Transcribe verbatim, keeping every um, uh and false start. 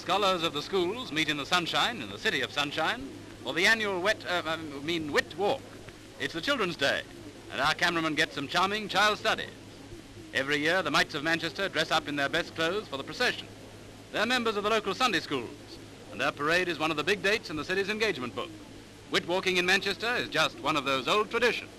Scholars of the schools meet in the sunshine, in the city of sunshine, for the annual wet, uh, I mean Whit Walk. It's the children's day, and our cameraman gets some charming child studies. Every year, the mites of Manchester dress up in their best clothes for the procession. They're members of the local Sunday schools, and their parade is one of the big dates in the city's engagement book. Whit walking in Manchester is just one of those old traditions.